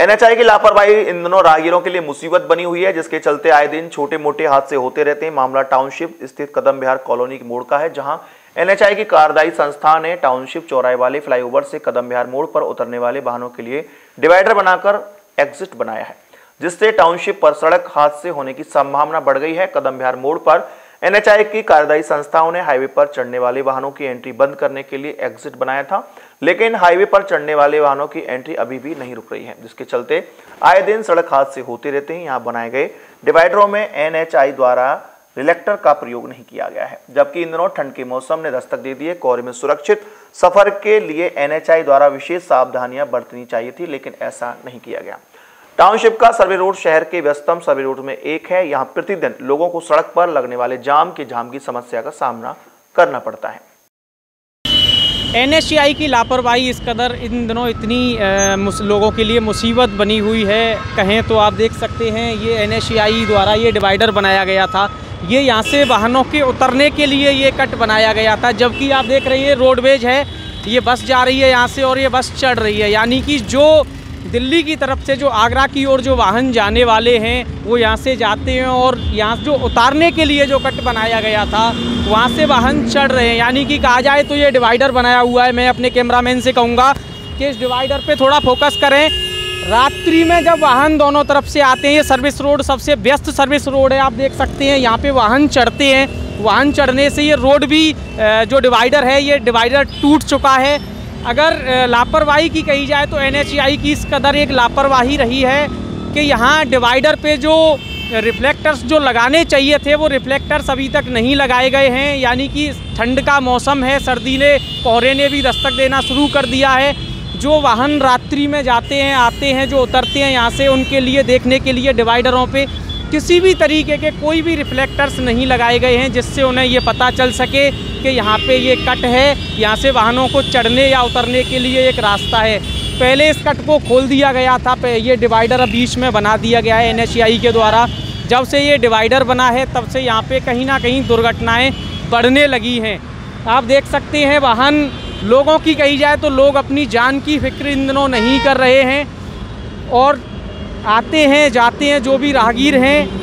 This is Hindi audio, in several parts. एनएचआई की लापरवाही इन दोनों राहगीरों के लिए मुसीबत बनी हुई है, जिसके चलते आए दिन छोटे मोटे हादसे होते रहते हैं। मामला टाउनशिप स्थित कदम बिहार कॉलोनी के मोड़ का है, जहां एनएचआई की कार्यदायी संस्था ने टाउनशिप चौराहे वाले फ्लाईओवर से कदम बिहार मोड़ पर उतरने वाले वाहनों के लिए डिवाइडर बनाकर एग्जिट बनाया है, जिससे टाउनशिप पर सड़क हादसे होने की संभावना बढ़ गई है। कदम बिहार मोड़ पर एनएचआई की कार्यदायी संस्थाओं ने हाईवे पर चढ़ने वाले वाहनों की एंट्री बंद करने के लिए एग्जिट बनाया था, लेकिन हाईवे पर चढ़ने वाले वाहनों की एंट्री अभी भी नहीं रुक रही है, जिसके चलते आए दिन सड़क हादसे होते रहते हैं। यहाँ बनाए गए डिवाइडरों में एनएचआई द्वारा रिलेक्टर का प्रयोग नहीं किया गया है, जबकि इन दिनों ठंड के मौसम ने दस्तक दे दी है। कोहरे में सुरक्षित सफर के लिए एनएचआई द्वारा विशेष सावधानियां बरतनी चाहिए थी, लेकिन ऐसा नहीं किया गया। टाउनशिप का सर्वे रोड शहर के व्यस्तम सर्वे रोड में एक है। यहाँ प्रतिदिन लोगों को सड़क पर लगने वाले जाम की समस्या का सामना करना पड़ता है। एनएचआई की लापरवाही इस कदर इन दिनों इतनी लोगों के लिए मुसीबत बनी हुई है, कहें तो आप देख सकते हैं। ये एनएचआई द्वारा ये डिवाइडर बनाया गया था, ये यहाँ से वाहनों के उतरने के लिए ये कट बनाया गया था, जबकि आप देख रहे हैं रोडवेज है, ये बस जा रही है यहाँ से और ये बस चढ़ रही है। यानी कि जो दिल्ली की तरफ से जो आगरा की ओर जो वाहन जाने वाले हैं वो यहाँ से जाते हैं, और यहाँ जो उतारने के लिए जो कट बनाया गया था वहाँ से वाहन चढ़ रहे हैं। यानी कि कहा जाए तो ये डिवाइडर बनाया हुआ है। मैं अपने कैमरामैन से कहूँगा कि इस डिवाइडर पे थोड़ा फोकस करें। रात्रि में जब वाहन दोनों तरफ से आते हैं, ये सर्विस रोड सबसे व्यस्त सर्विस रोड है, आप देख सकते हैं। यहाँ पर वाहन चढ़ते हैं, वाहन चढ़ने से ये रोड भी जो डिवाइडर है ये डिवाइडर टूट चुका है। अगर लापरवाही की कही जाए तो एनएचआई की इस कदर एक लापरवाही रही है कि यहाँ डिवाइडर पे जो रिफ्लेक्टर्स जो लगाने चाहिए थे वो रिफ्लेक्टर्स अभी तक नहीं लगाए गए हैं। यानी कि ठंड का मौसम है, सर्दीले कोहरे ने भी दस्तक देना शुरू कर दिया है। जो वाहन रात्रि में जाते हैं आते हैं जो उतरते हैं यहाँ से, उनके लिए देखने के लिए डिवाइडरों पर किसी भी तरीके के कोई भी रिफ्लेक्टर्स नहीं लगाए गए हैं, जिससे उन्हें ये पता चल सके कि यहाँ पे ये कट है, यहाँ से वाहनों को चढ़ने या उतरने के लिए एक रास्ता है। पहले इस कट को खोल दिया गया था, ये डिवाइडर अब बीच में बना दिया गया है एनएचआई के द्वारा। जब से ये डिवाइडर बना है तब से यहाँ पे कहीं ना कहीं दुर्घटनाएँ बढ़ने लगी हैं। आप देख सकते हैं वाहन लोगों की कही जाए तो लोग अपनी जान की फिक्र इन दिनों नहीं कर रहे हैं, और आते हैं जाते हैं जो भी राहगीर हैं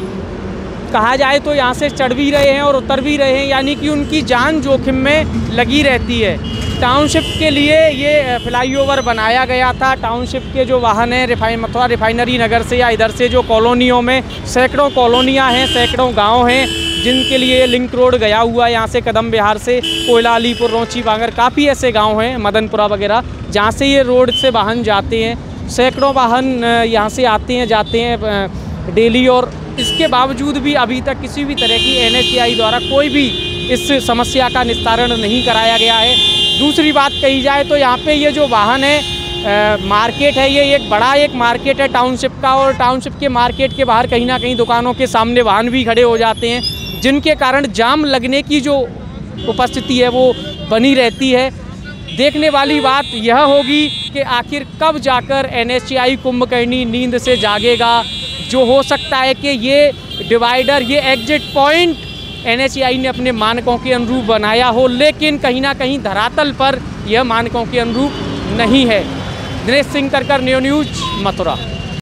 कहा जाए तो यहाँ से चढ़ भी रहे हैं और उतर भी रहे हैं। यानी कि उनकी जान जोखिम में लगी रहती है। टाउनशिप के लिए ये फ्लाईओवर बनाया गया था। टाउनशिप के जो वाहन हैं मथुरा रिफाइनरी नगर से या इधर से जो कॉलोनियों में सैकड़ों कॉलोनियाँ हैं, सैकड़ों गांव हैं, जिनके लिए लिंक रोड गया हुआ है। यहाँ से कदम बिहार से कोयलालीपुर, रौची, बांगर काफ़ी ऐसे गाँव हैं, मदनपुरा वगैरह, जहाँ से ये रोड से वाहन जाते हैं। सैकड़ों वाहन यहाँ से आते हैं जाते हैं डेली, और इसके बावजूद भी अभी तक किसी भी तरह की एनएचआई द्वारा कोई भी इस समस्या का निस्तारण नहीं कराया गया है। दूसरी बात कही जाए तो यहाँ पे ये जो वाहन है मार्केट है, ये एक बड़ा एक मार्केट है टाउनशिप का, और टाउनशिप के मार्केट के बाहर कहीं ना कहीं दुकानों के सामने वाहन भी खड़े हो जाते हैं, जिनके कारण जाम लगने की जो उपस्थिति है वो बनी रहती है। देखने वाली बात यह होगी कि आखिर कब जाकर एनएचआई कुंभकर्णी नींद से जागेगा। जो हो सकता है कि ये डिवाइडर, ये एग्जिट पॉइंट एनएचआई ने अपने मानकों के अनुरूप बनाया हो, लेकिन कहीं ना कहीं धरातल पर यह मानकों के अनुरूप नहीं है। दिनेश सिंह करकर, नियो न्यूज़, मथुरा।